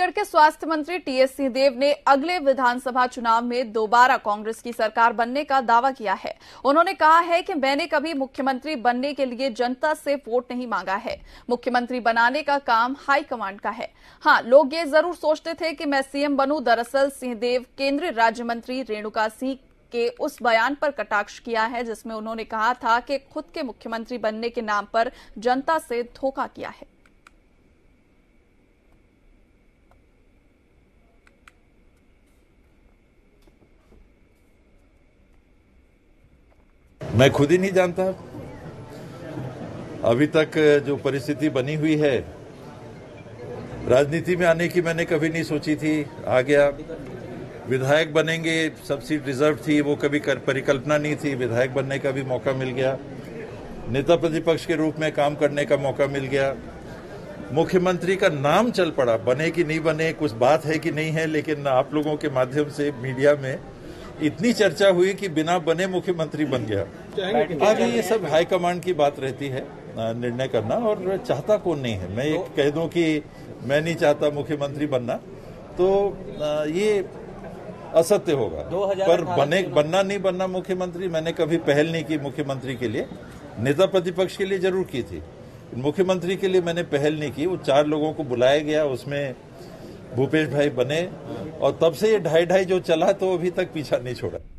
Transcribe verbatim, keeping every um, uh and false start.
के स्वास्थ्य मंत्री टीएस सिंहदेव ने अगले विधानसभा चुनाव में दोबारा कांग्रेस की सरकार बनने का दावा किया है। उन्होंने कहा है कि मैंने कभी मुख्यमंत्री बनने के लिए जनता से वोट नहीं मांगा है। मुख्यमंत्री बनाने का काम हाईकमांड का है। हाँ, लोग ये जरूर सोचते थे कि मैं सीएम बनूं। दरअसल सिंहदेव केंद्रीय राज्य मंत्री रेणुका सिंह के उस बयान पर कटाक्ष किया है जिसमें उन्होंने कहा था कि खुद के मुख्यमंत्री बनने के नाम पर जनता से धोखा किया है। मैं खुद ही नहीं जानता अभी तक जो परिस्थिति बनी हुई है। राजनीति में आने की मैंने कभी नहीं सोची थी, आ गया। विधायक बनेंगे, सब सीट रिजर्व थी, वो कभी कर, परिकल्पना नहीं थी। विधायक बनने का भी मौका मिल गया, नेता प्रतिपक्ष के रूप में काम करने का मौका मिल गया। मुख्यमंत्री का नाम चल पड़ा, बने कि नहीं बने कुछ बात है कि नहीं है, लेकिन आप लोगों के माध्यम से मीडिया में इतनी चर्चा हुई कि बिना बने मुख्यमंत्री बन गया। आगे ये सब हाईकमांड की बात रहती है निर्णय करना, और चाहता कौन नहीं है। मैं ये कह दूं कि मैं नहीं चाहता मुख्यमंत्री बनना तो ये असत्य होगा, पर बने बनना नहीं बनना मुख्यमंत्री मैंने कभी पहल नहीं की। मुख्यमंत्री के लिए, नेता प्रतिपक्ष के लिए जरूर की थी, मुख्यमंत्री के लिए मैंने पहल नहीं की। वो चार लोगों को बुलाया गया, उसमें भूपेश भाई बने, और तब से ये ढाई ढाई जो चला तो अभी तक पीछा नहीं छोड़ा।